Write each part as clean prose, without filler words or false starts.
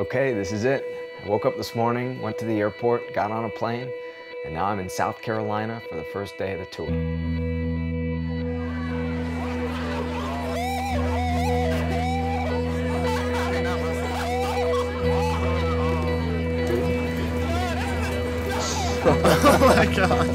okay, this is it. I woke up this morning, went to the airport, got on a plane, and now I'm in South Carolina for the first day of the tour. Oh my God.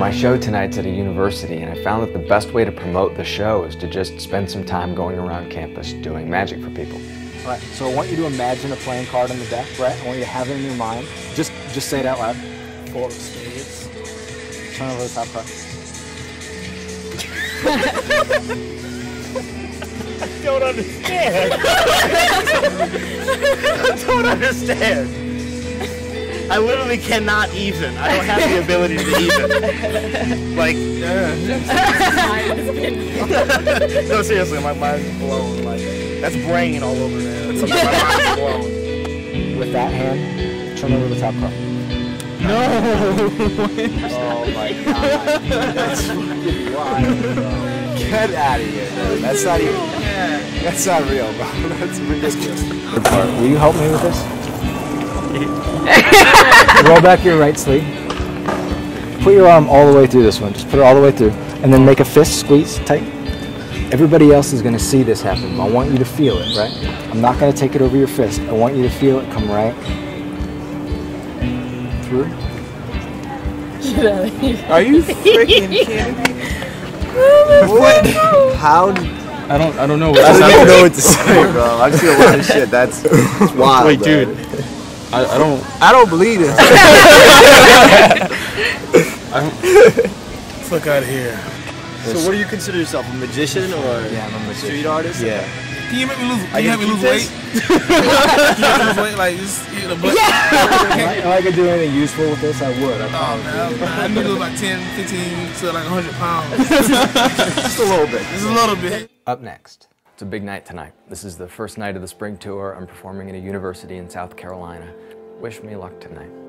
My show tonight's at a university, and I found that the best way to promote the show is to just spend some time going around campus doing magic for people. All right, so I want you to imagine a playing card on the deck, right? I want you to have it in your mind. Just say it out loud. Four of spades. Turn over the top card. I don't understand. I don't understand. I literally cannot even. I don't have the ability to even. Like, no, seriously, my mind is blown. Like, that's brain all over there. That's my mind is blown. With that hand, turn over the top card. No! Oh my God. That's fucking wild, bro. Get out of here, bro. That's not even... Yeah. That's not real, bro. That's ridiculous. Will you help me with this? Roll back your right sleeve. Put your arm all the way through this one. Just put it all the way through. And then make a fist squeeze tight. Everybody else is going to see this happen. I want you to feel it, right? I'm not going to take it over your fist. I want you to feel it come right through. Are you freaking kidding me? What? How? I don't know. I don't know what to say, bro. I've seen a lot of shit. That's wild. Wait, bro. Dude. I don't believe this. Let's look out of here. So, what do you consider yourself? A magician or I'm a street artist? Yeah. Can you make me lose? Can you have me lose weight? Like, just, you know, but yeah. If I could do anything useful with this, I would. I promise. Oh, man, I need to lose like 10, 15 to like 100 pounds. Just a little bit. Just a little bit. Up next, it's a big night tonight. This is the first night of the spring tour. I'm performing at a university in South Carolina. Wish me luck tonight.